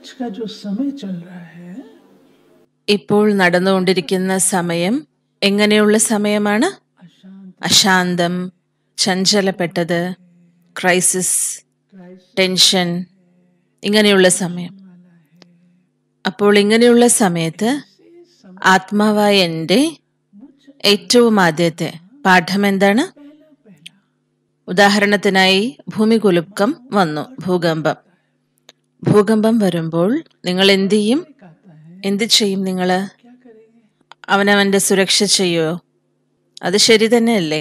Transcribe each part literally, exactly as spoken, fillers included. आज का जो समय चल रहा है ഇപ്പോൾ നടന്നുകൊണ്ടിരിക്കുന്ന സമയം എങ്ങനെയുള്ള സമയമാണ്? അശാന്തം, ചഞ്ചലപ്പെട്ടത്, ക്രൈസിസ്, ടെൻഷൻ, ഇങ്ങനെയുള്ള സമയം. അപ്പോൾ ഇങ്ങനെയുള്ള സമയത്ത് ആത്മാവായ എൻ്റെ ഏറ്റവും ആദ്യത്തെ പാഠം എന്താണ്? ഉദാഹരണത്തിനായി ഭൂമികുലുക്കം വന്നു, ഭൂകമ്പം. ഭൂകമ്പം വരുമ്പോൾ നിങ്ങൾ എന്ത് ചെയ്യും? എന്ത് ചെയ്യും നിങ്ങൾ? അവനവൻ്റെ സുരക്ഷ ചെയ്യുമോ? അത് ശരി തന്നെയല്ലേ?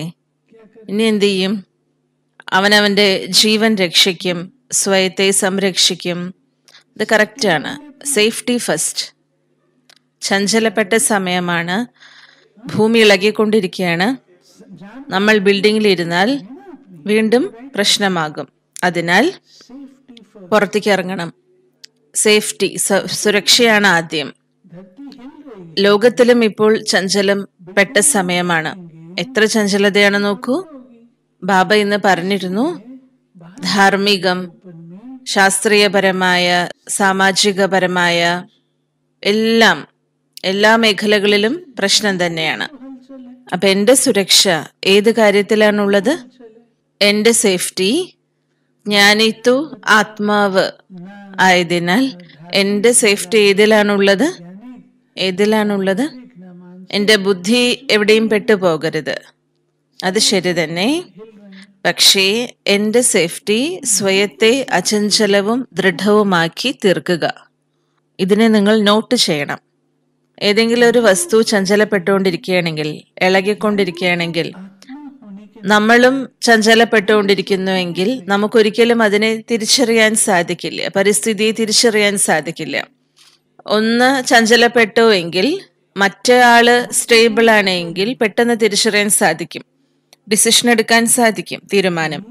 ഇനി എന്ത് ചെയ്യും? അവനവൻ്റെ ജീവൻ രക്ഷിക്കും, സ്വയത്തെ സംരക്ഷിക്കും. ഇത് കറക്റ്റാണ്. Safety first. ചഞ്ചലപ്പെട്ട സമയമാണ്, ഭൂമി ഇളകിക്കൊണ്ടിരിക്കുകയാണ്. നമ്മൾ ബിൽഡിങ്ങിലിരുന്നാൽ വീണ്ടും പ്രശ്നമാകും. അതിനാൽ പുറത്തേക്ക് ഇറങ്ങണം. സേഫ്റ്റി, സുരക്ഷയാണ് ആദ്യം. ലോകത്തിലും ഇപ്പോൾ ചഞ്ചലം പെട്ട സമയമാണ്. എത്ര ചഞ്ചലതയാണ് നോക്കൂ. ബാബ ഇന്ന് പറഞ്ഞിരുന്നു, ധാർമ്മികം, ശാസ്ത്രീയപരമായ, സാമാജികപരമായ എല്ലാം എല്ലാ മേഖലകളിലും പ്രശ്നം തന്നെയാണ്. അപ്പൊ എൻ്റെ സുരക്ഷ ഏത് കാര്യത്തിലാണുള്ളത്? എൻ്റെ സേഫ്റ്റി ജ്ഞാനിത്തു ആത്മാവ് ആയതിനാൽ എൻ്റെ സേഫ്റ്റി ഏതിലാണുള്ളത്? ഏതിലാണുള്ളത്? എൻ്റെ ബുദ്ധി എവിടെയും പെട്ടുപോകരുത്. അത് ശരി തന്നെ. പക്ഷേ എൻ്റെ സേഫ്റ്റി സ്വയത്തെ അചഞ്ചലവും ദൃഢവുമാക്കി തീർക്കുക. ഇതിനെ നിങ്ങൾ നോട്ട് ചെയ്യണം. ഏതെങ്കിലും ഒരു വസ്തു ചഞ്ചലപ്പെട്ടുകൊണ്ടിരിക്കുകയാണെങ്കിൽ, ഇളകിക്കൊണ്ടിരിക്കുകയാണെങ്കിൽ, നമ്മളും ചഞ്ചലപ്പെട്ടുകൊണ്ടിരിക്കുന്നുവെങ്കിൽ നമുക്കൊരിക്കലും അതിനെ തിരിച്ചറിയാൻ സാധിക്കില്ല, പരിസ്ഥിതിയെ തിരിച്ചറിയാൻ സാധിക്കില്ല. ഒന്ന് ചഞ്ചലപ്പെട്ടു എങ്കിൽ മറ്റേ ആള് സ്റ്റേബിൾ ആണെങ്കിൽ പെട്ടെന്ന് തിരിച്ചറിയാൻ സാധിക്കും, ഡിസിഷൻ എടുക്കാൻ സാധിക്കും, തീരുമാനം.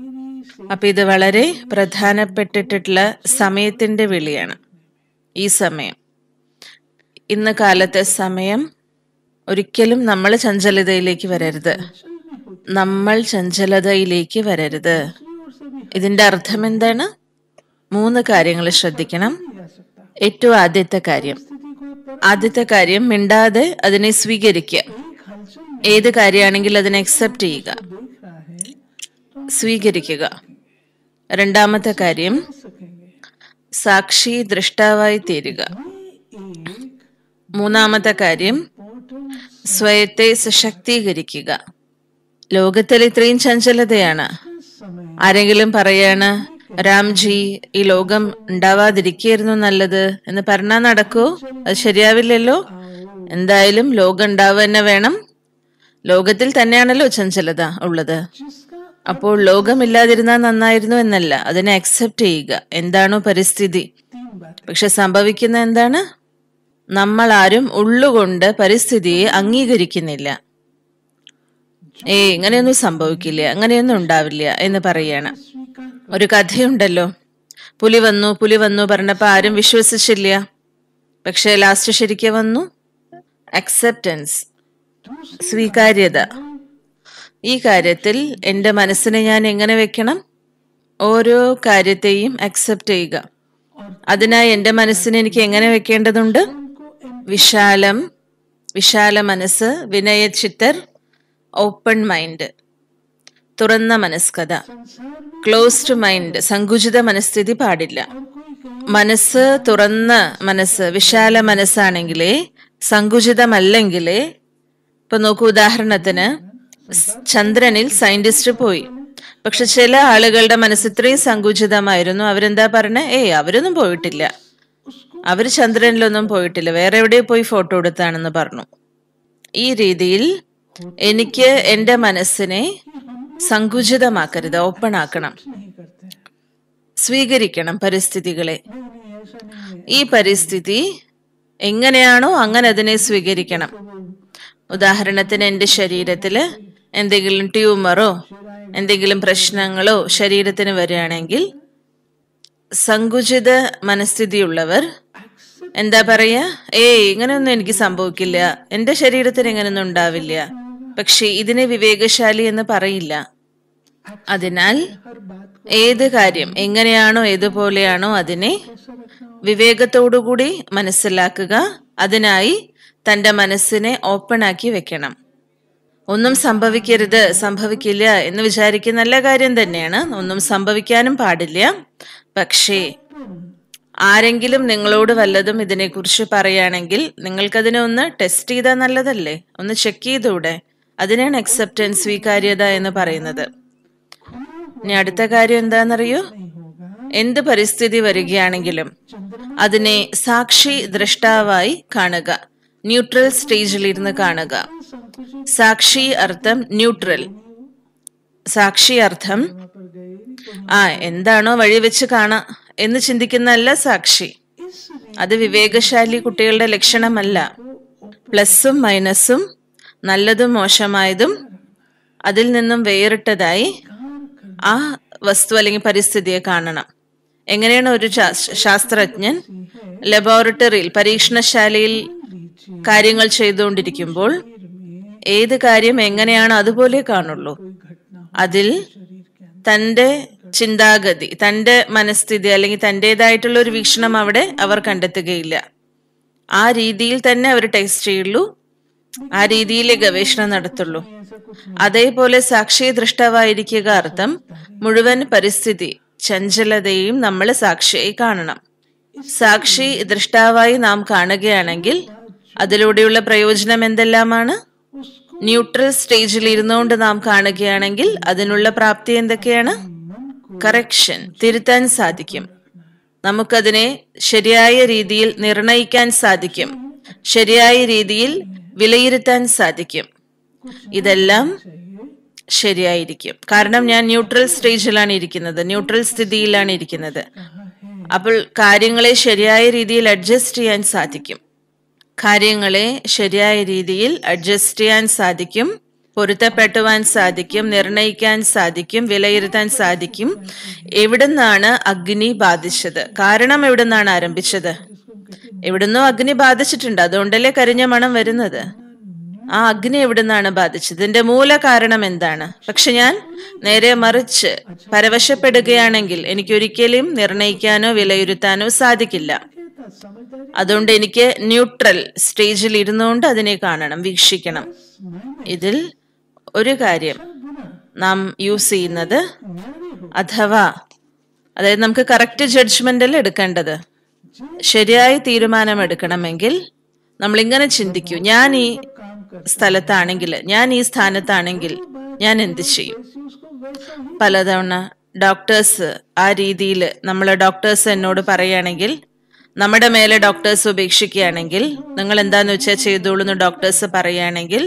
അപ്പൊ ഇത് വളരെ പ്രധാനപ്പെട്ടിട്ടുള്ള സമയത്തിന്റെ വിളിയാണ്. ഈ സമയം, ഇന്ന് കാലത്തെ സമയം, ഒരിക്കലും നമ്മൾ ചഞ്ചലതയിലേക്ക് വരരുത്. നമ്മൾ ചഞ്ചലതയിലേക്ക് വരരുത്. ഇതിന്റെ അർത്ഥം എന്താണ്? മൂന്ന് കാര്യങ്ങൾ ശ്രദ്ധിക്കണം. ഏറ്റവും ആദ്യത്തെ കാര്യം, ആദ്യത്തെ കാര്യം മിണ്ടാതെ അതിനെ സ്വീകരിക്കുക. ഏത് കാര്യമാണെങ്കിൽ അതിനെ അക്സെപ്റ്റ് ചെയ്യുക, സ്വീകരിക്കുക. രണ്ടാമത്തെ കാര്യം, സാക്ഷി ദൃഷ്ടാവായി തീരുക. മൂന്നാമത്തെ കാര്യം, സ്വയത്തെ സശക്തീകരിക്കുക. ലോകത്തിൽ ഇത്രയും ചഞ്ചലതയാണ്. ആരെങ്കിലും പറയാണ്, രാംജി ഈ ലോകം ഉണ്ടാവാതിരിക്കുകയായിരുന്നു നല്ലത് എന്ന് പറഞ്ഞാൽ നടക്കൂ? അത് ശരിയാവില്ലല്ലോ. എന്തായാലും ലോകം ഉണ്ടാവുക തന്നെ വേണം. ലോകത്തിൽ തന്നെയാണല്ലോ ചഞ്ചലത ഉള്ളത്. അപ്പോൾ ലോകമില്ലാതിരുന്നാൽ നന്നായിരുന്നു എന്നല്ല, അതിനെ അക്സെപ്റ്റ് ചെയ്യുക. എന്താണോ പരിസ്ഥിതി. പക്ഷെ സംഭവിക്കുന്ന എന്താണ്? നമ്മൾ ആരും ഉള്ളുകൊണ്ട് പരിസ്ഥിതിയെ അംഗീകരിക്കുന്നില്ല. ഏയ് ഇങ്ങനെയൊന്നും സംഭവിക്കില്ല, അങ്ങനെയൊന്നും ഉണ്ടാവില്ല എന്ന് പറയാണ്. ഒരു കഥയുണ്ടല്ലോ, പുലി വന്നു പുലി വന്നു പറഞ്ഞപ്പോ ആരും വിശ്വസിച്ചില്ല. പക്ഷെ ലാസ്റ്റ് ശരിക്കും വന്നു. അക്സെപ്റ്റൻസ്, സ്വീകാര്യത. ഈ കാര്യത്തിൽ എൻ്റെ മനസ്സിനെ ഞാൻ എങ്ങനെ വെക്കണം? ഓരോ കാര്യത്തെയും അക്സെപ്റ്റ് ചെയ്യുക. അതിനായി എൻ്റെ മനസ്സിനെ എനിക്ക് എങ്ങനെ വെക്കേണ്ടതുണ്ട്? വിശാലം, വിശാല മനസ്സ്, വിനയചിത്തർ, ഓപ്പൺ മൈൻഡ്, തുറന്ന മനസ്കഥ. ക്ലോസ്ഡ് മൈൻഡ്, സങ്കുചിത മനസ്ഥിതി പാടില്ല. മനസ്സ് തുറന്ന മനസ്സ്, വിശാല മനസ്സാണെങ്കിലേ, സങ്കുചിതമല്ലെങ്കിലേ. ഇപ്പൊ നോക്കൂ, ഉദാഹരണത്തിന് ചന്ദ്രനിൽ സയന്റിസ്റ്റ് പോയി. പക്ഷെ ചില ആളുകളുടെ മനസ്സ് ഇത്രയും സങ്കുചിതമായിരുന്നു, അവരെന്താ പറഞ്ഞേ? ഏയ് അവരൊന്നും പോയിട്ടില്ല, അവര് ചന്ദ്രനിലൊന്നും പോയിട്ടില്ല, വേറെ എവിടെ പോയി ഫോട്ടോ എടുത്താണെന്ന് പറഞ്ഞു. ഈ രീതിയിൽ എനിക്ക് എൻ്റെ മനസ്സിനെ സങ്കുചിതമാക്കരുത്, ഓപ്പൺ ആക്കണം. സ്വീകരിക്കണം പരിസ്ഥിതികളെ. ഈ പരിസ്ഥിതി എങ്ങനെയാണോ അങ്ങനെ അതിനെ സ്വീകരിക്കണം. ഉദാഹരണത്തിന് എൻ്റെ ശരീരത്തില് എന്തെങ്കിലും ട്യൂമറോ എന്തെങ്കിലും പ്രശ്നങ്ങളോ ശരീരത്തിന് വരികയാണെങ്കിൽ, സങ്കുചിത മനസ്ഥിതിയുള്ളവർ എന്താ പറയാ? ഏയ് ഇങ്ങനെയൊന്നും എനിക്ക് സംഭവിക്കില്ല, എൻ്റെ ശരീരത്തിന് ഇങ്ങനെയൊന്നും ഉണ്ടാവില്ല. പക്ഷെ ഇതിനെ വിവേകശാലി എന്ന് പറയില്ല. അതിനാൽ ഏത് കാര്യം എങ്ങനെയാണോ ഏതുപോലെയാണോ അതിനെ വിവേകത്തോടുകൂടി മനസ്സിലാക്കുക. അതിനായി തൻ്റെ മനസ്സിനെ ഓപ്പണാക്കി വെക്കണം. ഒന്നും സംഭവിക്കരുത്, സംഭവിക്കില്ല എന്ന് വിചാരിക്കുന്ന നല്ല കാര്യം തന്നെയാണ്. ഒന്നും സംഭവിക്കാനും പാടില്ല. പക്ഷേ ആരെങ്കിലും നിങ്ങളോട് വല്ലതും ഇതിനെക്കുറിച്ച് പറയുകയാണെങ്കിൽ നിങ്ങൾക്കതിനെ ഒന്ന് ടെസ്റ്റ് ചെയ്താൽ നല്ലതല്ലേ? ഒന്ന് ചെക്ക് ചെയ്തൂടെ? അതിനാണ് അക്സെപ്റ്റൻസ്, സ്വീകാര്യത എന്ന് പറയുന്നത്. ഇനി അടുത്ത കാര്യം എന്താണെന്നറിയോ? എന്ത് പരിസ്ഥിതി വരികയാണെങ്കിലും അതിനെ സാക്ഷി ദ്രഷ്ടാവായി കാണുക. ന്യൂട്രൽ സ്റ്റേജിലിരുന്ന് കാണുക. സാക്ഷി അർത്ഥം ന്യൂട്രൽ. സാക്ഷി അർത്ഥം ആ എന്താണോ വഴി വെച്ച് കാണാം എന്ന് ചിന്തിക്കുന്നതല്ല സാക്ഷി. അത് വിവേകശാലി കുട്ടികളുടെ ലക്ഷണമല്ല. പ്ലസും മൈനസും, നല്ലതും മോശമായതും അതിൽ നിന്നും വേറിട്ടതായി ആ വസ്തു അല്ലെങ്കിൽ പരിസ്ഥിതിയെ കാണണം. എങ്ങനെയാണ് ഒരു ശാസ്ത്രജ്ഞൻ ലബോറട്ടറിയിൽ, പരീക്ഷണശാലയിൽ കാര്യങ്ങൾ ചെയ്തുകൊണ്ടിരിക്കുമ്പോൾ ഏത് കാര്യം എങ്ങനെയാണ് അതുപോലെ കാണുള്ളൂ. അതിൽ തൻ്റെ ചിന്താഗതി, തൻ്റെ മനസ്ഥിതി അല്ലെങ്കിൽ തൻ്റേതായിട്ടുള്ള ഒരു വീക്ഷണം അവിടെ അവർ കണ്ടെത്തുകയില്ല. ആ രീതിയിൽ തന്നെ അവർ ടെസ്റ്റ് ചെയ്യുള്ളൂ. ആ രീതിയിലെ ഗവേഷണം നടത്തുള്ളൂ. അതേപോലെ സാക്ഷി ദൃഷ്ടവായിരിക്കുക അർത്ഥം മുഴുവൻ പരിസ്ഥിതി ചഞ്ചലതയും നമ്മൾ സാക്ഷിയായി കാണണം. സാക്ഷി ദൃഷ്ടാവായി നാം കാണുകയാണെങ്കിൽ അതിലൂടെയുള്ള പ്രയോജനം എന്തെല്ലാമാണ്? ന്യൂട്രൽ സ്റ്റേജിൽ ഇരുന്നുകൊണ്ട് നാം കാണുകയാണെങ്കിൽ അതിനുള്ള പ്രാപ്തി എന്തൊക്കെയാണ്? കറക്ഷൻ, തിരുത്താൻ സാധിക്കും. നമുക്കതിനെ ശരിയായ രീതിയിൽ നിർണയിക്കാൻ സാധിക്കും. ശരിയായ രീതിയിൽ വിലയിരുത്താൻ സാധിക്കും. ഇതെല്ലാം ശരിയായിരിക്കും. കാരണം ഞാൻ ന്യൂട്രൽ സ്റ്റേജിലാണ് ഇരിക്കുന്നത്, ന്യൂട്രൽ സ്ഥിതിയിലാണ് ഇരിക്കുന്നത്. അപ്പോൾ കാര്യങ്ങളെ ശരിയായ രീതിയിൽ അഡ്ജസ്റ്റ് ചെയ്യാൻ സാധിക്കും. കാര്യങ്ങളെ ശരിയായ രീതിയിൽ അഡ്ജസ്റ്റ് ചെയ്യാൻ സാധിക്കും, പൊരുത്തപ്പെടുവാൻ സാധിക്കും, നിർണയിക്കാൻ സാധിക്കും, വിലയിരുത്താൻ സാധിക്കും. എവിടുന്നാണ് അഗ്നി ബാധിച്ചത്? കാരണം എവിടുന്നാണ് ആരംഭിച്ചത്? എവിടുന്നോ അഗ്നി ബാധിച്ചിട്ടുണ്ട്, അതുകൊണ്ടല്ലേ കരിഞ്ഞ മണം വരുന്നത്. ആ അഗ്നി എവിടുന്നാണ് ബാധിച്ചത്? ഇതിന്റെ മൂല കാരണം എന്താണ്? പക്ഷെ ഞാൻ നേരെ മറിച്ച് പരവശപ്പെടുകയാണെങ്കിൽ എനിക്ക് ഒരിക്കലും നിർണയിക്കാനോ വിലയിരുത്താനോ സാധിക്കില്ല. അതുകൊണ്ട് എനിക്ക് ന്യൂട്രൽ സ്റ്റേജിൽ ഇരുന്നുകൊണ്ട് അതിനെ കാണണം, വീക്ഷിക്കണം. ഇതിൽ ഒരു കാര്യം നാം യൂസ് ചെയ്യുന്നത്, അഥവാ അതായത് നമുക്ക് കറക്റ്റ് ജഡ്ജ്മെന്റല്ല എടുക്കേണ്ടത്. ശരിയായ തീരുമാനമെടുക്കണമെങ്കിൽ നമ്മളിങ്ങനെ ചിന്തിക്കൂ, ഞാൻ ഈ സ്ഥലത്താണെങ്കിൽ, ഞാൻ ഈ സ്ഥാനത്താണെങ്കിൽ ഞാൻ എന്ത് ചെയ്യും? പലതവണ ഡോക്ടേഴ്സ് ആ രീതിയിൽ നമ്മളെ ഡോക്ടേഴ്സ് എന്നോട് പറയുകയാണെങ്കിൽ, നമ്മുടെ മേലെ ഡോക്ടേഴ്സ് ഉപേക്ഷിക്കുകയാണെങ്കിൽ, നിങ്ങൾ എന്താന്ന് വെച്ചാൽ ചെയ്തോളൂ എന്ന് ഡോക്ടേഴ്സ് പറയുകയാണെങ്കിൽ,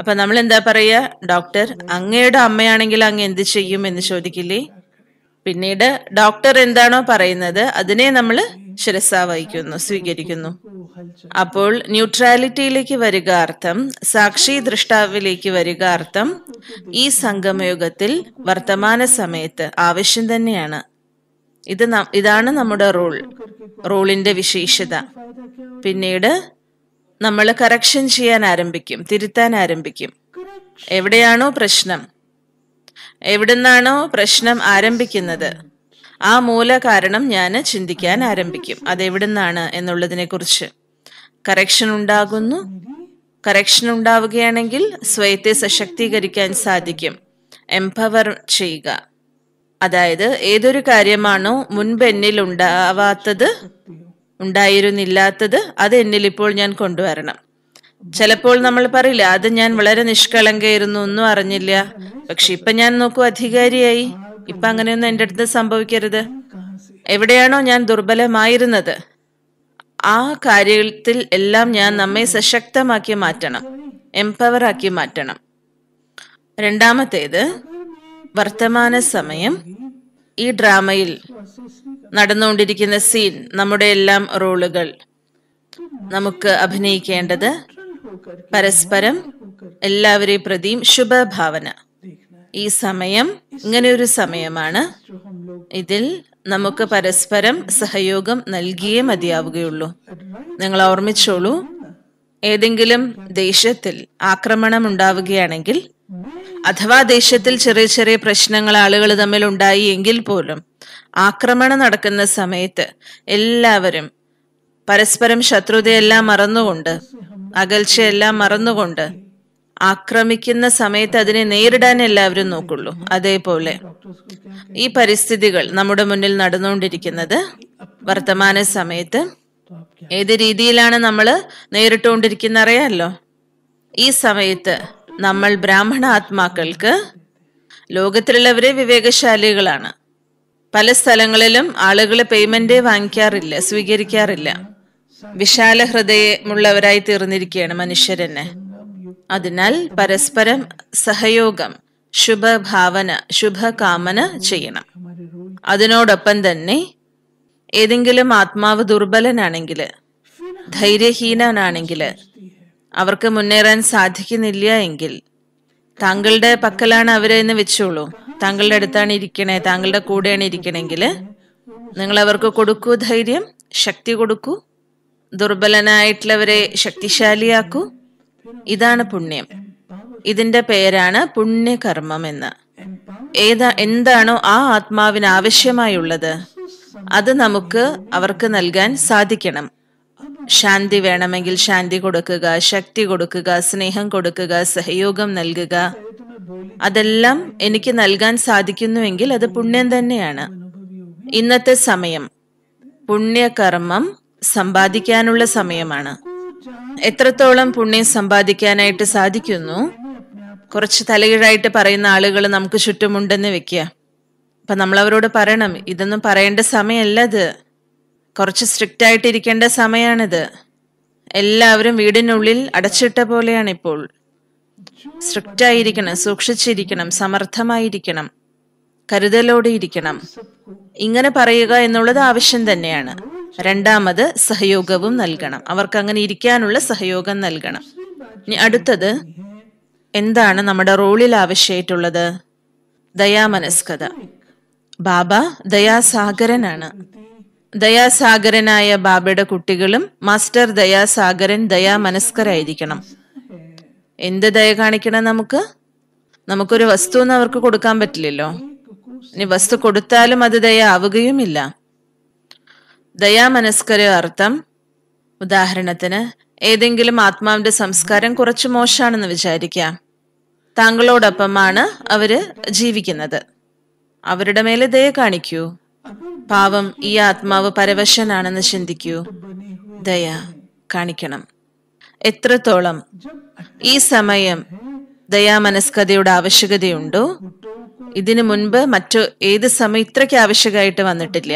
അപ്പം നമ്മൾ എന്താ പറയുക? ഡോക്ടർ, അങ്ങയുടെ അമ്മയാണെങ്കിൽ അങ്ങ് എന്ത് ചെയ്യും എന്ന് ചോദിക്കില്ലേ? പിന്നീട് ഡോക്ടർ എന്താണോ പറയുന്നത് അതിനെ നമ്മൾ ശിരസാ വഹിക്കുന്നു, സ്വീകരിക്കുന്നു. അപ്പോൾ ന്യൂട്രാലിറ്റിയിലേക്ക് വരിക അർത്ഥം, സാക്ഷി ദൃഷ്ടാവിലേക്ക് വരിക അർത്ഥം ഈ സംഗമയുഗത്തിൽ വർത്തമാന സമയത്ത് ആവശ്യം തന്നെയാണ്. ഇത് ഇതാണ് നമ്മുടെ റോൾ, റോളിന്റെ വിശേഷത. പിന്നീട് നമ്മൾ കറക്ഷൻ ചെയ്യാൻ ആരംഭിക്കും, തിരുത്താൻ ആരംഭിക്കും. എവിടെയാണോ പ്രശ്നം, എവിടുന്നാണോ പ്രശ്നം ആരംഭിക്കുന്നത്, ആ മൂല കാരണം ഞാൻ ചിന്തിക്കാൻ ആരംഭിക്കും. അതെവിടുന്നാണ് എന്നുള്ളതിനെ കുറിച്ച് കറക്ഷൻ ഉണ്ടാകുന്നു. കറക്ഷൻ ഉണ്ടാവുകയാണെങ്കിൽ സ്വയത്തെ സശക്തീകരിക്കാൻ സാധിക്കും, എംപവർ ചെയ്യുക. അതായത് ഏതൊരു കാര്യമാണോ മുൻപ് എന്നിൽ ഉണ്ടാവാത്തത്, ഉണ്ടായിരുന്നില്ലാത്തത്, അത് എന്നിൽ ഇപ്പോൾ ഞാൻ കൊണ്ടുവരണം. ചിലപ്പോൾ നമ്മൾ പറയില്ല, അത് ഞാൻ വളരെ നിഷ്കളങ്കയായിരുന്നു, ഒന്നും അറിഞ്ഞില്ല, പക്ഷെ ഇപ്പൊ ഞാൻ നോക്കൂ അധികാരിയായി, ഇപ്പൊ അങ്ങനെയൊന്നും എൻ്റെ അടുത്ത് സംഭവിക്കരുത്. എവിടെയാണോ ഞാൻ ദുർബലമായിരുന്നത് ആ കാര്യത്തിൽ എല്ലാം ഞാൻ നമ്മെ സശക്തമാക്കി മാറ്റണം, എംപവർ ആക്കി മാറ്റണം. രണ്ടാമത്തേത്, വർത്തമാന സമയം, ഈ ഡ്രാമയിൽ നടന്നുകൊണ്ടിരിക്കുന്ന സീൻ, നമ്മുടെ എല്ലാം റോളുകൾ നമുക്ക് അഭിനയിക്കേണ്ടത്, പരസ്പരം എല്ലാവരെയും പ്രതിയും ശുഭഭാവന. ഈ സമയം ഇങ്ങനെ ഒരു സമയമാണ്. ഇതിൽ നമുക്ക് പരസ്പരം സഹയോഗം നൽകിയേ മതിയാവുകയുള്ളൂ. നിങ്ങൾ ഓർമ്മിച്ചോളൂ, ഏതെങ്കിലും ദേശത്തിൽ ആക്രമണം ഉണ്ടാവുകയാണെങ്കിൽ അഥവാ ദേശത്തിൽ ചെറിയ ചെറിയ പ്രശ്നങ്ങൾ ആളുകൾ തമ്മിലുണ്ടായി എങ്കിൽ പോലും ആക്രമണം നടക്കുന്ന സമയത്ത് എല്ലാവരും പരസ്പരം ശത്രുതയെല്ലാം മറന്നുകൊണ്ട് അകൽച്ചയെല്ലാം മറന്നുകൊണ്ട് ആക്രമിക്കുന്ന സമയത്ത് അതിനെ നേരിടാൻ എല്ലാവരും നോക്കുള്ളൂ. അതേപോലെ ഈ പരിസ്ഥിതികൾ നമ്മുടെ മുന്നിൽ നടന്നുകൊണ്ടിരിക്കുന്നത് വർത്തമാന സമയത്ത് ഏത് രീതിയിലാണ് നമ്മൾ നേരിട്ടുകൊണ്ടിരിക്കുന്ന അറിയാമല്ലോ. ഈ സമയത്ത് നമ്മൾ ബ്രാഹ്മണ ആത്മാക്കൾക്ക് ലോകത്തിലുള്ളവരെ വിവേകശാലികളാണ്. പല സ്ഥലങ്ങളിലും ആളുകൾ പേയ്മെന്റ് വാങ്ങിക്കാറില്ല, സ്വീകരിക്കാറില്ല. വിശാല ഹൃദയമുള്ളവരായി തീർന്നിരിക്കുകയാണ് മനുഷ്യരെന്നെ. അതിനാൽ പരസ്പരം സഹയോഗം, ശുഭഭാവന, ശുഭകാമന ചെയ്യണം. അതിനോടൊപ്പം തന്നെ ഏതെങ്കിലും ആത്മാവ് ദുർബലനാണെങ്കിൽ, ധൈര്യഹീനനാണെങ്കിൽ, അവർക്ക് മുന്നേറാൻ സാധിക്കുന്നില്ല എങ്കിൽ താങ്കളുടെ പക്കലാണ് അവരെ എന്ന് വെച്ചോളൂ. താങ്കളുടെ അടുത്താണ് ഇരിക്കണേ, താങ്കളുടെ കൂടെയാണ് ഇരിക്കണമെങ്കിൽ നിങ്ങൾ അവർക്ക് കൊടുക്കൂ, ധൈര്യം, ശക്തി കൊടുക്കൂ, ദുർബലനായിട്ടുള്ളവരെ ശക്തിശാലിയാക്കൂ. ഇതാണ് പുണ്യം. ഇതിന്റെ പേരാണ് പുണ്യകർമ്മം എന്ന്. ഏതാ എന്താണോ ആ ആത്മാവിന് ആവശ്യമായുള്ളത് അത് നമുക്ക് അവർക്ക് നൽകാൻ സാധിക്കണം. ശാന്തി വേണമെങ്കിൽ ശാന്തി കൊടുക്കുക, ശക്തി കൊടുക്കുക, സ്നേഹം കൊടുക്കുക, സഹയോഗം നൽകുക. അതെല്ലാം എനിക്ക് നൽകാൻ സാധിക്കുന്നുവെങ്കിൽ അത് പുണ്യം തന്നെയാണ്. ഇന്നത്തെ സമയം പുണ്യകർമ്മം സമ്പാദിക്കാനുള്ള സമയമാണ്. എത്രത്തോളം പുണ്യം സമ്പാദിക്കാനായിട്ട് സാധിക്കുന്നു? കുറച്ച് തലകീഴായിട്ട് പറയുന്ന ആളുകൾ നമുക്ക് ചുറ്റുമുണ്ടെന്ന് വെക്കുക. അപ്പൊ നമ്മളവരോട് പറയണം, ഇതൊന്നും പറയേണ്ട സമയമല്ല, ഇത് കുറച്ച് സ്ട്രിക്റ്റ് ആയിട്ടിരിക്കേണ്ട സമയമാണിത്. എല്ലാവരും വീടിനുള്ളിൽ അടച്ചിട്ട പോലെയാണ് ഇപ്പോൾ. സ്ട്രിക്റ്റ് ആയിരിക്കണം, സൂക്ഷിച്ചിരിക്കണം, സമർത്ഥമായിരിക്കണം, കരുതലോടെ ഇരിക്കണം. ഇങ്ങനെ പറയുക എന്നുള്ളത് ആവശ്യം തന്നെയാണ്. രണ്ടാമത് സഹയോഗവും നൽകണം, അവർക്ക് അങ്ങനെ ഇരിക്കാനുള്ള സഹയോഗം നൽകണം. ഇനി അടുത്തത് എന്താണ് നമ്മുടെ റോളിൽ ആവശ്യമായിട്ടുള്ളത്? ദയാമനസ്കത. ബാബ ദയാസാഗരനാണ്. ദയാസാഗരനായ ബാബയുടെ കുട്ടികളും മാസ്റ്റർ ദയാസാഗരൻ ദയാമനസ്കരായിരിക്കണം. എന്ത് ദയ കാണിക്കണം? നമുക്ക് നമുക്കൊരു വസ്തു ഒന്നും അവർക്ക് കൊടുക്കാൻ പറ്റില്ലല്ലോ. ഇനി വസ്തു കൊടുത്താലും അത് ദയ ആവുകയുമില്ല. ദയാമനസ്കര അർത്ഥം, ഉദാഹരണത്തിന് ഏതെങ്കിലും ആത്മാവിന്റെ സംസ്കാരം കുറച്ച് മോശമാണെന്ന് വിചാരിക്കാം. താങ്കളോടൊപ്പമാണ് അവര് ജീവിക്കുന്നത്, അവരുടെ മേലെ ദയ കാണിക്കൂ. പാവം ഈ ആത്മാവ് പരവശനാണെന്ന് ചിന്തിക്കൂ, ദയ കാണിക്കണം. എത്രത്തോളം ഈ സമയം ദയാമനസ്കതയുടെ ആവശ്യകതയുണ്ടോ ഇതിനു മുൻപ് മറ്റു ഏത് സമയം ഇത്രയ്ക്ക് ആവശ്യമായിട്ട് വന്നിട്ടില്ല.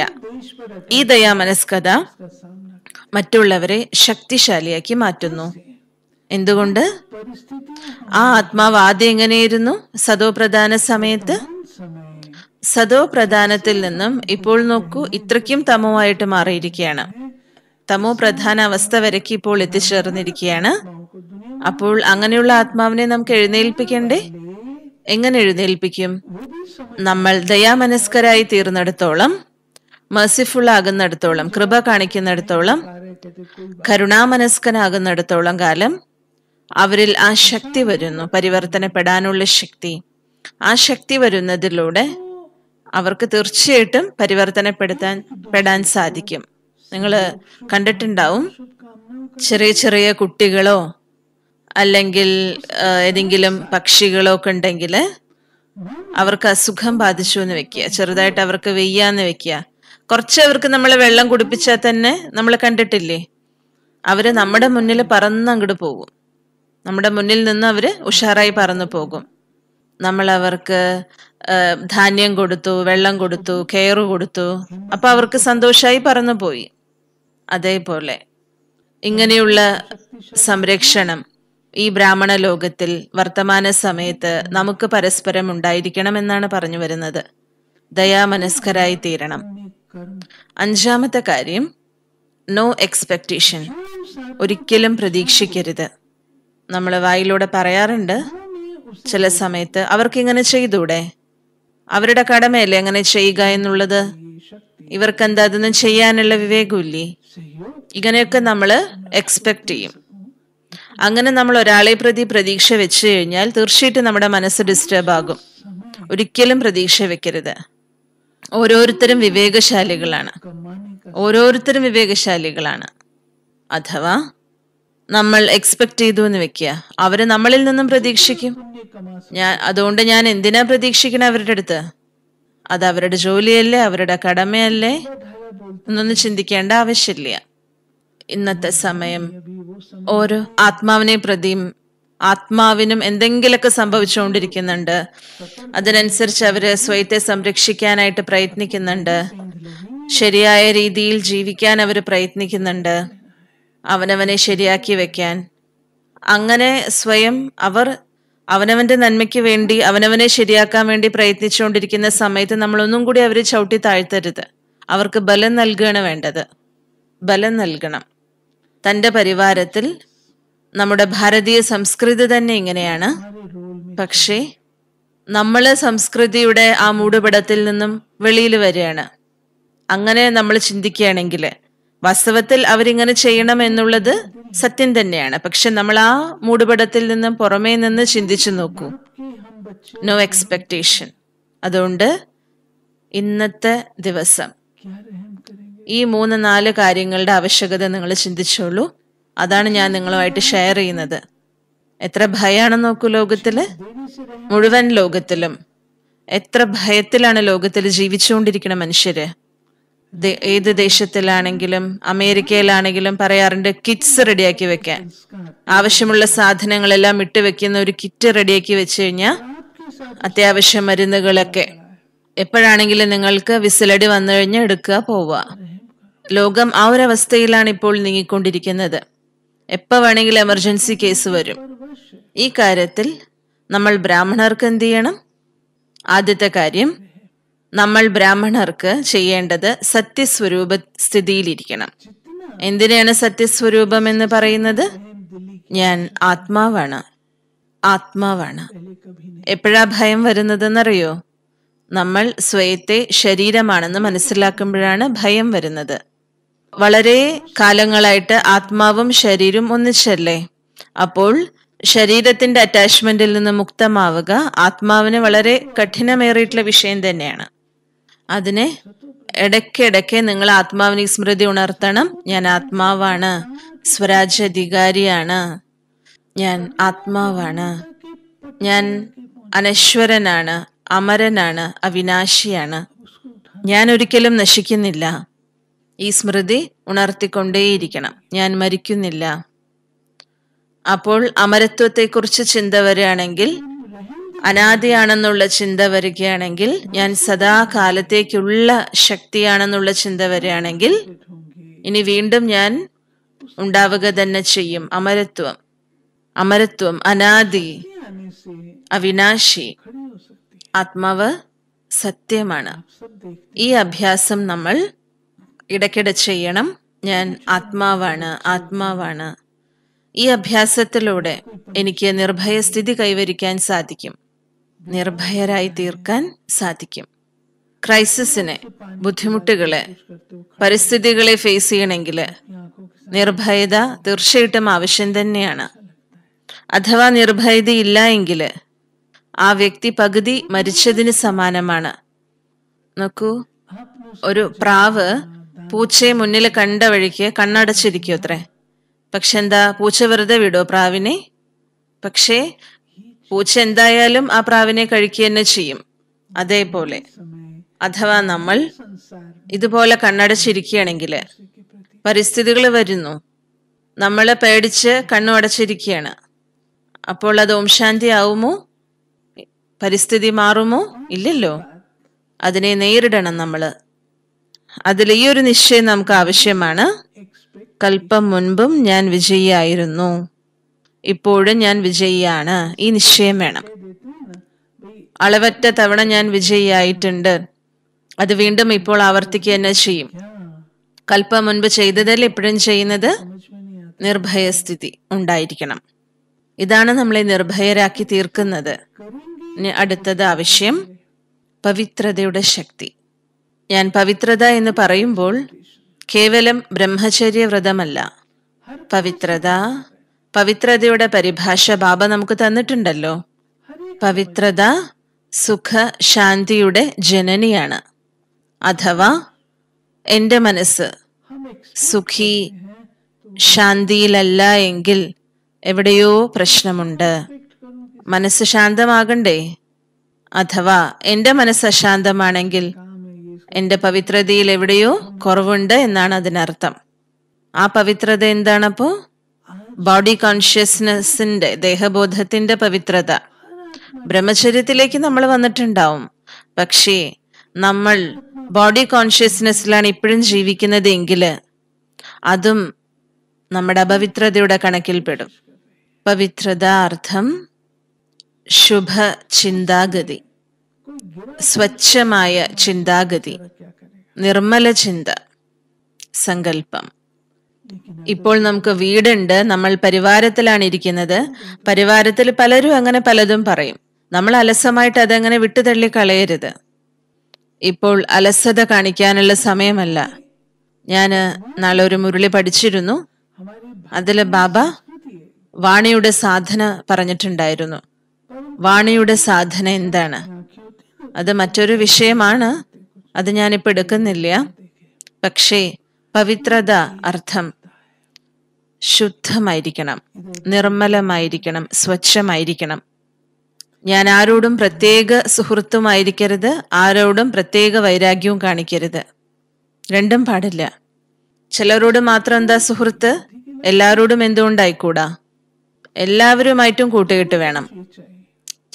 ഈ ദയാമനസ്കത മറ്റുള്ളവരെ ശക്തിശാലിയാക്കി മാറ്റുന്നു. എന്തുകൊണ്ട്? ആ ആത്മാവ് ആദ്യം എങ്ങനെയായിരുന്നു? സതോപ്രധാന സമയത്ത്. സതോപ്രധാനത്തിൽ നിന്നും ഇപ്പോൾ നോക്കൂ, ഇത്രയ്ക്കും തമോവായിട്ട് മാറിയിരിക്കുകയാണ്. തമോ പ്രധാന അവസ്ഥ വരയ്ക്ക് ഇപ്പോൾ എത്തിച്ചേർന്നിരിക്കുകയാണ്. അപ്പോൾ അങ്ങനെയുള്ള ആത്മാവിനെ നമുക്ക് എഴുന്നേൽപ്പിക്കണ്ടേ? എങ്ങനെ എഴുന്നേൽപ്പിക്കും? നമ്മൾ ദയാമനസ്കരായി തീർന്നിടത്തോളം, മെർസിഫുൾ ആകുന്നിടത്തോളം, കൃപ കാണിക്കുന്നിടത്തോളം, കരുണാമനസ്കനാകുന്നിടത്തോളം കാലം അവരിൽ ആ ശക്തി വരുന്നു, പരിവർത്തനപ്പെടാനുള്ള ശക്തി. ആ ശക്തി വരുന്നതിലൂടെ അവർക്ക് തീർച്ചയായിട്ടും പരിവർത്തനപ്പെടുത്താൻ പെടാൻ സാധിക്കും. നിങ്ങൾ കണ്ടിട്ടുണ്ടാവും, ചെറിയ ചെറിയ കുട്ടികളോ അല്ലെങ്കിൽ ഏതെങ്കിലും പക്ഷികളോ ഒക്കെ ഉണ്ടെങ്കിൽ അവർക്ക് അസുഖം ബാധിച്ചു എന്ന് വെക്കുക, ചെറുതായിട്ട് അവർക്ക് വെയ്യാന്ന് വെക്കുക. കുറച്ച് അവർക്ക് നമ്മൾ വെള്ളം കുടിപ്പിച്ചാൽ തന്നെ നമ്മൾ കണ്ടിട്ടില്ലേ, അവര് നമ്മുടെ മുന്നിൽ പറന്ന് അങ്ങോട്ട് പോകും. നമ്മുടെ മുന്നിൽ നിന്ന് അവര് ഉഷാറായി പറന്നു പോകും. നമ്മൾ അവർക്ക് ധാന്യം കൊടുത്തു, വെള്ളം കൊടുത്തു, കെയർ കൊടുത്തു. അപ്പൊ അവർക്ക് സന്തോഷമായി പറന്നു പോയി. അതേപോലെ ഇങ്ങനെയുള്ള സംരക്ഷണം ഈ ബ്രാഹ്മണ ലോകത്തിൽ വർത്തമാന സമയത്ത് നമുക്ക് പരസ്പരം ഉണ്ടായിരിക്കണം എന്നാണ് പറഞ്ഞു വരുന്നത്. ദയാമനസ്കരായി തീരണം. അഞ്ചാമത്തെ കാര്യം നോ എക്സ്പെക്ടേഷൻ. ഒരിക്കലും പ്രതീക്ഷിക്കരുത്. നമ്മൾ വായിലൂടെ പറയാറുണ്ട് ചില സമയത്ത്, അവർക്കിങ്ങനെ ചെയ്തൂടെ? അവരുടെ കടമയല്ലേ അങ്ങനെ ചെയ്യുക എന്നുള്ളത്? ഇവർക്കെന്താ അതൊന്നും ചെയ്യാനുള്ള വിവേകമില്ലേ? ഇങ്ങനെയൊക്കെ നമ്മൾ എക്സ്പെക്ട് ചെയ്യും. അങ്ങനെ നമ്മൾ ഒരാളെ പ്രതി പ്രതീക്ഷ വെച്ച് കഴിഞ്ഞാൽ തീർച്ചയായിട്ടും നമ്മുടെ മനസ്സ് ഡിസ്റ്റർബ് ആകും. ഒരിക്കലും പ്രതീക്ഷ വെക്കരുത്. ഓരോരുത്തരും വിവേകശാലികളാണ്, ഓരോരുത്തരും വിവേകശാലികളാണ്. അഥവാ നമ്മൾ എക്സ്പെക്ട് ചെയ്തു എന്ന് വെക്കുക, അവര് നമ്മളിൽ നിന്നും പ്രതീക്ഷിക്കും. ഞാൻ അതുകൊണ്ട് ഞാൻ എന്തിനാ പ്രതീക്ഷിക്കണം അവരുടെ അടുത്ത്? അത് അവരുടെ ജോലിയല്ലേ, അവരുടെ കടമയല്ലേ എന്നൊന്നും ചിന്തിക്കേണ്ട ആവശ്യമില്ല. ഇന്നത്തെ സമയം ഓരോ ആത്മാവിനെ പ്രതിയും ആത്മാവിനും എന്തെങ്കിലുമൊക്കെ സംഭവിച്ചുകൊണ്ടിരിക്കുന്നുണ്ട്. അതിനനുസരിച്ച് അവര് സ്വയത്തെ സംരക്ഷിക്കാനായിട്ട് പ്രയത്നിക്കുന്നുണ്ട്. ശരിയായ രീതിയിൽ ജീവിക്കാൻ അവർ പ്രയത്നിക്കുന്നുണ്ട്, അവനവനെ ശരിയാക്കി വെക്കാൻ. അങ്ങനെ സ്വയം അവർ അവനവന്റെ നന്മയ്ക്ക് വേണ്ടി അവനവനെ ശരിയാക്കാൻ വേണ്ടി പ്രയത്നിച്ചുകൊണ്ടിരിക്കുന്ന സമയത്ത് നമ്മളൊന്നും കൂടി അവരെ ചവിട്ടി താഴ്ത്തരുത്. അവർക്ക് ബലം നൽകുകയാണ് വേണ്ടത്, ബലം നൽകണം. തൻ്റെ പരിവാരത്തിൽ നമ്മുടെ ഭാരതീയ സംസ്കൃതി തന്നെ ഇങ്ങനെയാണ്. പക്ഷേ നമ്മൾ സംസ്കൃതിയുടെ ആ മൂടുപടത്തിൽ നിന്നും വെളിയിൽ വരികയാണ്. അങ്ങനെ നമ്മൾ ചിന്തിക്കുകയാണെങ്കിൽ വാസ്തവത്തിൽ അവരിങ്ങനെ ചെയ്യണം എന്നുള്ളത് സത്യം തന്നെയാണ്. പക്ഷെ നമ്മൾ ആ മൂടുപടത്തിൽ നിന്നും പുറമേ നിന്ന് ചിന്തിച്ചു നോക്കൂ, നോ എക്സ്പെക്ടേഷൻ. അതുകൊണ്ട് ഇന്നത്തെ ദിവസം ഈ മൂന്ന് നാല് കാര്യങ്ങളുടെ ആവശ്യകത നിങ്ങൾ ചിന്തിച്ചോളൂ. അതാണ് ഞാൻ നിങ്ങളുമായിട്ട് ഷെയർ ചെയ്യുന്നത്. എത്ര ഭയമാണെന്ന് നോക്കൂ, ലോകത്തില്, മുഴുവൻ ലോകത്തിലും എത്ര ഭയത്തിലാണ് ലോകത്തിൽ ജീവിച്ചുകൊണ്ടിരിക്കണ മനുഷ്യര്. ഏത് ദേശത്തിലാണെങ്കിലും അമേരിക്കയിലാണെങ്കിലും പറയാറുണ്ട് കിറ്റ്സ് റെഡിയാക്കി വെക്കാൻ. ആവശ്യമുള്ള സാധനങ്ങളെല്ലാം ഇട്ട് വെക്കുന്ന ഒരു കിറ്റ് റെഡിയാക്കി വെച്ച് കഴിഞ്ഞാൽ അത്യാവശ്യ മരുന്നുകളൊക്കെ എപ്പോഴാണെങ്കിലും നിങ്ങൾക്ക് വിസിലടി വന്നു കഴിഞ്ഞാൽ എടുക്കുക, പോവുക. ലോകം ആ ഒരു അവസ്ഥയിലാണ് ഇപ്പോൾ നീങ്ങിക്കൊണ്ടിരിക്കുന്നത്. എപ്പോൾ വേണമെങ്കിലും എമർജൻസി കേസ് വരും. ഈ കാര്യത്തിൽ നമ്മൾ ബ്രാഹ്മണർക്ക് എന്ത് ചെയ്യണം? ആദ്യത്തെ കാര്യം നമ്മൾ ബ്രാഹ്മണർക്ക് ചെയ്യേണ്ടത് സത്യസ്വരൂപ സ്ഥിതിയിലിരിക്കണം. എന്തിനാണ് സത്യസ്വരൂപം എന്ന് പറയുന്നത്? ഞാൻ ആത്മാവാണ്, ആത്മാവാണ്. എപ്പോഴാ ഭയം വരുന്നതെന്നറിയോ? നമ്മൾ സ്വയത്തെ ശരീരമാണെന്ന് മനസ്സിലാക്കുമ്പോഴാണ് ഭയം വരുന്നത്. വളരെ കാലങ്ങളായിട്ട് ആത്മാവും ശരീരവും ഒന്നിച്ചല്ലേ? അപ്പോൾ ശരീരത്തിന്റെ അറ്റാച്ച്മെന്റിൽ നിന്ന് മുക്തമാവുക ആത്മാവിന് വളരെ കഠിനമേറിയിട്ടുള്ള വിഷയം തന്നെയാണ്. അതിനെ ഇടയ്ക്കിടയ്ക്ക് നിങ്ങൾ ആത്മാവിനെ സ്മൃതി ഉണർത്തണം. ഞാൻ ആത്മാവാണ്, സ്വരാജ് അധികാരിയാണ്, ഞാൻ ആത്മാവാണ്, ഞാൻ അനശ്വരനാണ്, അമരനാണ്, അവിനാശിയാണ്, ഞാൻ ഒരിക്കലും നശിക്കുന്നില്ല. ഈ സ്മൃതി ഉണർത്തിക്കൊണ്ടേയിരിക്കണം. ഞാൻ മരിക്കുന്നില്ല. അപ്പോൾ അമരത്വത്തെക്കുറിച്ച് ചിന്ത വരികയാണെങ്കിൽ, അനാദിയാണെന്നുള്ള ചിന്ത വരികയാണെങ്കിൽ, ഞാൻ സദാ കാലത്തേക്കുള്ള ശക്തിയാണെന്നുള്ള ചിന്ത വരികയാണെങ്കിൽ, ഇനി വീണ്ടും ഞാൻ ഉണ്ടാവുക തന്നെ ചെയ്യും. അമരത്വം, അമരത്വം, അനാദി, അവിനാശി, ആത്മാവ് സത്യമാണ്. ഈ അഭ്യാസം നമ്മൾ ഇടയ്ക്കിടെ ചെയ്യണം. ഞാൻ ആത്മാവാണ്, ആത്മാവാണ്. ഈ അഭ്യാസത്തിലൂടെ എനിക്ക് നിർഭയസ്ഥിതി കൈവരിക്കാൻ സാധിക്കും, നിർഭയരായി തീർക്കാൻ സാധിക്കും. ക്രൈസിസിനെ, ബുദ്ധിമുട്ടുകളെ, പരിസ്ഥിതികളെ ഫേസ് ചെയ്യണമെങ്കിൽ നിർഭയത തീർച്ചയായിട്ടും ആവശ്യം തന്നെയാണ്. അഥവാ നിർഭയത ഇല്ല എങ്കിൽ ആ വ്യക്തി പകുതി മരിച്ചതിന് സമാനമാണ്. നോക്കൂ, ഒരു പ്രാവ് പൂച്ചയെ മുന്നിൽ കണ്ട വഴിക്ക് കണ്ണടച്ചിരിക്കും അത്രേ. പക്ഷെ എന്താ, പൂച്ച വെറുതെ വിടോ പ്രാവിനെ? പക്ഷേ പൂച്ച എന്തായാലും ആ പ്രാവിനെ കഴിക്കുക തന്നെ ചെയ്യും. അതേപോലെ അഥവാ നമ്മൾ ഇതുപോലെ കണ്ണടച്ചിരിക്കുകയാണെങ്കിൽ പരിസ്ഥിതികൾ വരുന്നു, നമ്മളെ പേടിച്ച് കണ്ണു അടച്ചിരിക്കുകയാണ്. അപ്പോൾ അത് ഓം ശാന്തി ആവുമോ? പരിസ്ഥിതി മാറുമോ? ഇല്ലല്ലോ. അതിനെ നേരിടണം നമ്മൾ. അതിൽ ഈ ഒരു നിശ്ചയം നമുക്ക് ആവശ്യമാണ്. കൽപ്പം മുൻപും ഞാൻ വിജയിയായിരുന്നു, ഇപ്പോഴും ഞാൻ വിജയിയാണ്. ഈ നിശ്ചയം വേണം. അളവറ്റ തവണ ഞാൻ വിജയിയായിട്ടുണ്ട്, അത് വീണ്ടും ഇപ്പോൾ ആവർത്തിക്കുക തന്നെ ചെയ്യും. കൽപ്പം മുൻപ് ചെയ്തതല്ല ഇപ്പോഴും ചെയ്യുന്നത്. നിർഭയസ്ഥിതി ഉണ്ടായിരിക്കണം. ഇതാണ് നമ്മളെ നിർഭയരാക്കി തീർക്കുന്നത്. അടുത്തത് ആവശ്യം പവിത്രതയുടെ ശക്തി. ഞാൻ പവിത്രത എന്ന് പറയുമ്പോൾ കേവലം ബ്രഹ്മചര്യ വ്രതമല്ല, പവിത്രത, പവിത്രതയുടെ പരിഭാഷ ബാബ നമുക്ക് തന്നിട്ടുണ്ടല്ലോ. പവിത്രത സുഖ ശാന്തിയുടെ ജനനിയാണ്. അഥവാ എൻ്റെ മനസ്സ് സുഖി ശാന്തിയിലല്ല എങ്കിൽ എവിടെയോ പ്രശ്നമുണ്ട്. മനസ്സ് ശാന്തമാകണ്ടേ? അഥവാ എൻ്റെ മനസ്സ് അശാന്തമാണെങ്കിൽ എൻ്റെ പവിത്രതയിൽ എവിടെയോ കുറവുണ്ട് എന്നാണ് അതിനർത്ഥം. ആ പവിത്രത എന്താണപ്പോ? ബോഡി കോൺഷ്യസ്നെസ്സിന്റെ, ദേഹബോധത്തിന്റെ പവിത്രത. ബ്രഹ്മചര്യത്തിലേക്ക് നമ്മൾ വന്നിട്ടുണ്ടാവും, പക്ഷേ നമ്മൾ ബോഡി കോൺഷ്യസ്നെസ്സിലാണ് ഇപ്പോഴും ജീവിക്കുന്നത് എങ്കിൽ അതും നമ്മുടെ അപവിത്രതയുടെ കണക്കിൽപ്പെടും. പവിത്രത അർത്ഥം ശുഭ ചിന്താഗതി, സ്വച്ഛമായ ചിന്താഗതി, നിർമ്മല ചിന്ത, സങ്കല്പം. ഇപ്പോൾ നമുക്ക് വീടുണ്ട്, നമ്മൾ പരിവാരത്തിലാണ് ഇരിക്കുന്നത്. പരിവാരത്തിൽ പലരും അങ്ങനെ പലതും പറയും. നമ്മൾ അലസമായിട്ട് അതങ്ങനെ വിട്ടുതള്ളി കളയരുത്. ഇപ്പോൾ അലസത കാണിക്കാനുള്ള സമയമല്ല. ഞാൻ നാളെ ഒരു മുരളി പഠിച്ചിരുന്നു. അതിൽ ബാബ വാണിയുടെ സാധന പറഞ്ഞിട്ടുണ്ടായിരുന്നു. വാണിയുടെ സാധന എന്താണ്? അത് മറ്റൊരു വിഷയമാണ്, അത് ഞാനിപ്പോൾ എടുക്കുന്നില്ല. പക്ഷേ പവിത്രത അർത്ഥം ശുദ്ധമായിരിക്കണം, നിർമ്മലമായിരിക്കണം, സ്വച്ഛമായിരിക്കണം. ഞാൻ ആരോടും പ്രത്യേക സുഹൃത്തുമായിരിക്കരുത്, ആരോടും പ്രത്യേക വൈരാഗ്യവും കാണിക്കരുത്. രണ്ടും പാടില്ല. ചിലരോട് മാത്രം എന്താ സുഹൃത്ത്? എല്ലാവരോടും എന്തുകൊണ്ടായിക്കൂടാ? എല്ലാവരുമായിട്ടും കൂട്ടുകെട്ട് വേണം.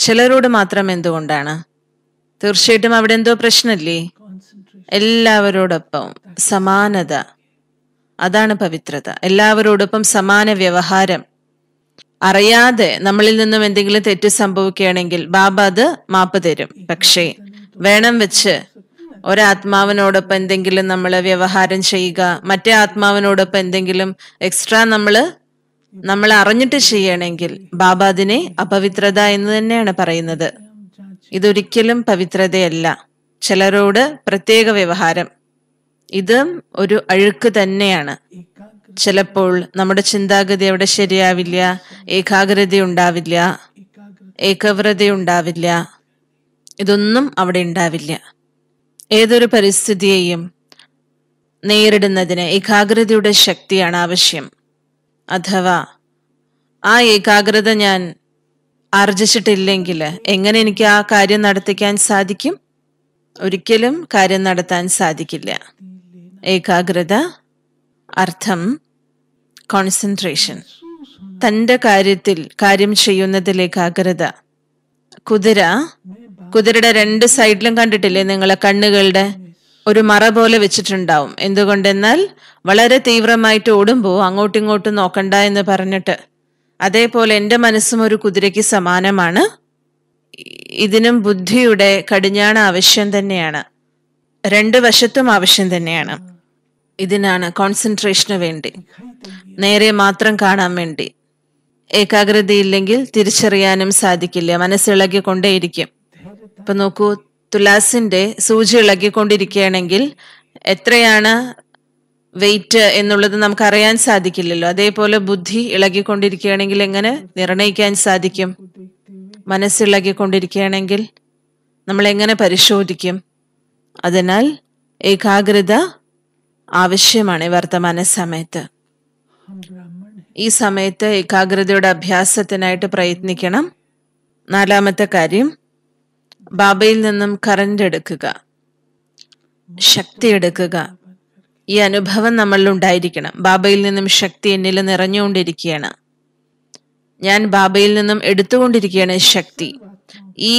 ചിലരോട് മാത്രം എന്തുകൊണ്ടാണ്? തീർച്ചയായിട്ടും അവിടെ എന്തോ പ്രശ്നമില്ലേ? എല്ലാവരോടൊപ്പം സമാനത, അതാണ് പവിത്രത. എല്ലാവരോടൊപ്പം സമാന വ്യവഹാരം. അറിയാതെ നമ്മളിൽ നിന്നും എന്തെങ്കിലും തെറ്റ് സംഭവിക്കുകയാണെങ്കിൽ ബാബ അത് മാപ്പ് തരും. പക്ഷേ വേണം വെച്ച് ഒരാത്മാവിനോടൊപ്പം എന്തെങ്കിലും നമ്മൾ വ്യവഹാരം ചെയ്യുക, മറ്റേ ആത്മാവിനോടൊപ്പം എന്തെങ്കിലും എക്സ്ട്രാ നമ്മൾ നമ്മൾ അറിഞ്ഞിട്ട് ചെയ്യണമെങ്കിൽ ബാബ അതിനെ അപവിത്രത എന്ന് തന്നെയാണ് പറയുന്നത്. ഇതൊരിക്കലും പവിത്രതയല്ല. ചിലരോട് പ്രത്യേക വ്യവഹാരം, ഇതും ഒരു അഴുക്ക് തന്നെയാണ്. ചിലപ്പോൾ നമ്മുടെ ചിന്താഗതി അവിടെ ശരിയാവില്ല, ഏകാഗ്രത ഉണ്ടാവില്ല, ഏകാഗ്രത ഉണ്ടാവില്ല, ഇതൊന്നും അവിടെ ഉണ്ടാവില്ല. ഏതൊരു പരിസ്ഥിതിയെയും നേരിടുന്നതിന് ഏകാഗ്രതയുടെ ശക്തിയാണ് ആവശ്യം. അഥവാ ആ ഏകാഗ്രത ഞാൻ ആർജിച്ചിട്ടില്ലെങ്കിൽ എങ്ങനെ എനിക്ക് ആ കാര്യം നടത്തിക്കാൻ സാധിക്കും? ഒരിക്കലും കാര്യം നടത്താൻ സാധിക്കില്ല. ഏകാഗ്രത അർത്ഥം കോൺസെൻട്രേഷൻ, തൻ്റെ കാര്യത്തിൽ, കാര്യം ചെയ്യുന്നതിൽ ഏകാഗ്രത. കുതിര, കുതിരയുടെ രണ്ട് സൈഡിലും കണ്ടിട്ടില്ലേ നിങ്ങളെ കണ്ണുകളുടെ ഒരു മറ പോലെ വെച്ചിട്ടുണ്ടാവും. എന്തുകൊണ്ടെന്നാൽ വളരെ തീവ്രമായിട്ട് ഓടുമ്പോൾ അങ്ങോട്ടും ഇങ്ങോട്ടും നോക്കണ്ട എന്ന് പറഞ്ഞിട്ട്. അതേപോലെ എൻ്റെ മനസ്സും ഒരു കുതിരയ്ക്ക് സമാനമാണ്. ഇതിനും ബുദ്ധിയുടെ കടിഞ്ഞാണ് ആവശ്യം തന്നെയാണ്, രണ്ടു വശത്തും ആവശ്യം തന്നെയാണ്. ഇതിനാണ് കോൺസെൻട്രേഷന് വേണ്ടി, നേരെ മാത്രം കാണാൻ വേണ്ടി. ഏകാഗ്രതയില്ലെങ്കിൽ തിരിച്ചറിയാനും സാധിക്കില്ല, മനസ്സിളകിക്കൊണ്ടേയിരിക്കും. ഇപ്പൊ നോക്കൂ, തുലാസിന്റെ സൂചി ഇളകിക്കൊണ്ടിരിക്കുകയാണെങ്കിൽ എത്രയാണ് വെയിറ്റ് എന്നുള്ളത് നമുക്ക് അറിയാൻ സാധിക്കില്ലല്ലോ. അതേപോലെ ബുദ്ധി ഇളകിക്കൊണ്ടിരിക്കുകയാണെങ്കിൽ എങ്ങനെ നിർണയിക്കാൻ സാധിക്കും? മനസ്സിളകിക്കൊണ്ടിരിക്കുകയാണെങ്കിൽ നമ്മൾ എങ്ങനെ പരിശോധിക്കും? അതിനാൽ ഏകാഗ്രത ആവശ്യമാണ് വർത്തമാന സമയത്ത്. ഈ സമയത്ത് ഏകാഗ്രതയുടെ അഭ്യാസത്തിനായിട്ട് പ്രയത്നിക്കണം. നാലാമത്തെ കാര്യം, ബാബയിൽ നിന്നും കറണ്ട് എടുക്കുക, ശക്തി എടുക്കുക. ഈ അനുഭവം നമ്മളിൽ ഉണ്ടായിരിക്കണം. ബാബയിൽ നിന്നും ശക്തി എന്നിൽ നിറഞ്ഞുകൊണ്ടിരിക്കുകയാണ്, ഞാൻ ബാബയിൽ നിന്നും എടുത്തുകൊണ്ടിരിക്കുകയാണ് ശക്തി. ഈ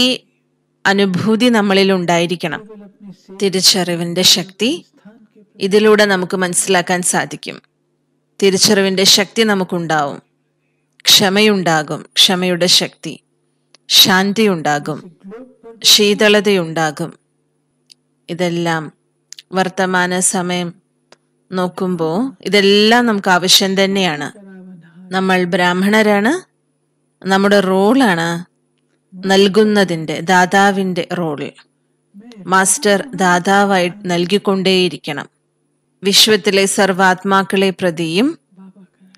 അനുഭൂതി നമ്മളിൽ ഉണ്ടായിരിക്കണം, തിരിച്ചറിവിന്റെ ശക്തി. ഇതിലൂടെ നമുക്ക് മനസ്സിലാക്കാൻ സാധിക്കും, തിരിച്ചറിവിന്റെ ശക്തി നമുക്കുണ്ടാവും, ക്ഷമയുണ്ടാകും, ക്ഷമയുടെ ശക്തി, ശാന്തി ഉണ്ടാകും, ശീതളതയുണ്ടാകും. ഇതെല്ലാം വർത്തമാന സമയം നോക്കുമ്പോൾ ഇതെല്ലാം നമുക്ക് ആവശ്യം തന്നെയാണ്. നമ്മൾ ബ്രാഹ്മണരാണ്, നമ്മുടെ റോളാണ് നൽകുന്നതിൻ്റെ, ദാതാവിൻ്റെ റോൾ. മാസ്റ്റർ ദാതാവായി നൽകിക്കൊണ്ടേയിരിക്കണം. വിശ്വത്തിലെ സർവാത്മാക്കളെ പ്രതിയും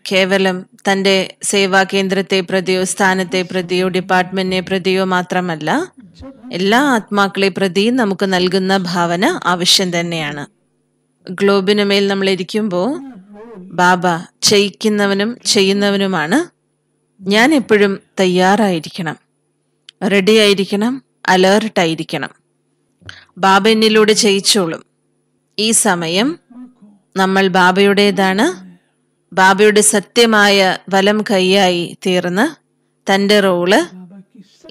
കേവലം തന്റെ സേവാ കേന്ദ്രത്തെ പ്രതിയോ സ്ഥാനത്തെ പ്രതിയോ ഡിപ്പാർട്ട്മെന്റിനെ പ്രതിയോ മാത്രമല്ല എല്ലാ ആത്മാക്കളെ പ്രതിയും നമുക്ക് നൽകുന്ന ഭാവന ആവശ്യം തന്നെയാണ്. ഗ്ലോബിനു മേൽ നമ്മൾ ഇരിക്കുമ്പോൾ ബാബ ചെയ്യിക്കുന്നവനും ചെയ്യുന്നവനുമാണ്. ഞാൻ എപ്പോഴും തയ്യാറായിരിക്കണം, റെഡി ആയിരിക്കണം, അലേർട്ടായിരിക്കണം. ബാബ എന്നിലൂടെ ചെയ്യിച്ചോളും. ഈ സമയം നമ്മൾ ബാബയുടേതാണ്. ബാബയുടെ സത്യമായ വലം കൈയായി തീർന്ന് തൻ്റെ റോള്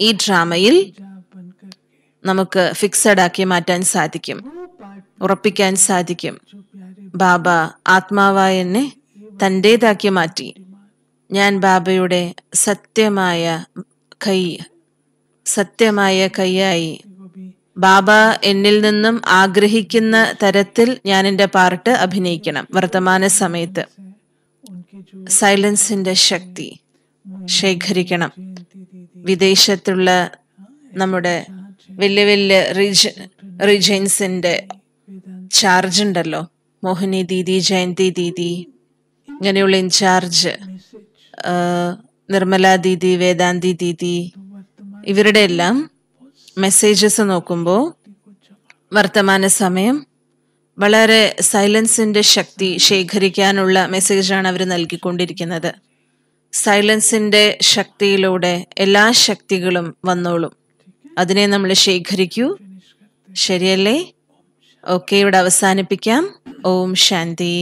ഈ ഡ്രാമയിൽ നമുക്ക് ഫിക്സഡ് ആക്കി മാറ്റാൻ സാധിക്കും, ഉറപ്പിക്കാൻ സാധിക്കും. ബാബ ആത്മാവായ എന്നെ തൻ്റേതാക്കി മാറ്റി. ഞാൻ ബാബയുടെ സത്യമായ കൈ, സത്യമായ കൈയായി ബാബ എന്നിൽ നിന്നും ആഗ്രഹിക്കുന്ന തരത്തിൽ ഞാൻ എൻ്റെ പാർട്ട് അഭിനയിക്കണം. വർത്തമാന സമയത്ത് സൈലൻസിന്റെ ശക്തി ശേഖരിക്കണം. വിദേശത്തുള്ള നമ്മുടെ വലിയ വലിയ റീജ റീജൻസിന്റെ ചാർജ് ഉണ്ടല്ലോ, മോഹിനി ദീദി, ജയന്തി ദീദി, ഇങ്ങനെയുള്ള ഇൻചാർജ് നിർമ്മല ദീദി, വേദാന്തി ദീദി, ഇവരുടെ എല്ലാം മെസ്സേജസ് നോക്കുമ്പോൾ വർത്തമാന സമയം വളരെ സൈലൻസിന്റെ ശക്തി ശേഖരിക്കാനുള്ള മെസ്സേജാണ് അവർ നൽകിക്കൊണ്ടിരിക്കുന്നത്. സൈലൻസിന്റെ ശക്തിയിലൂടെ എല്ലാ ശക്തികളും വന്നോളും. അതിനെ നമ്മൾ ശേഖരിക്കൂ. ശരിയല്ലേ? ഓക്കെ, ഇവിടെ അവസാനിപ്പിക്കാം. ഓം ശാന്തി.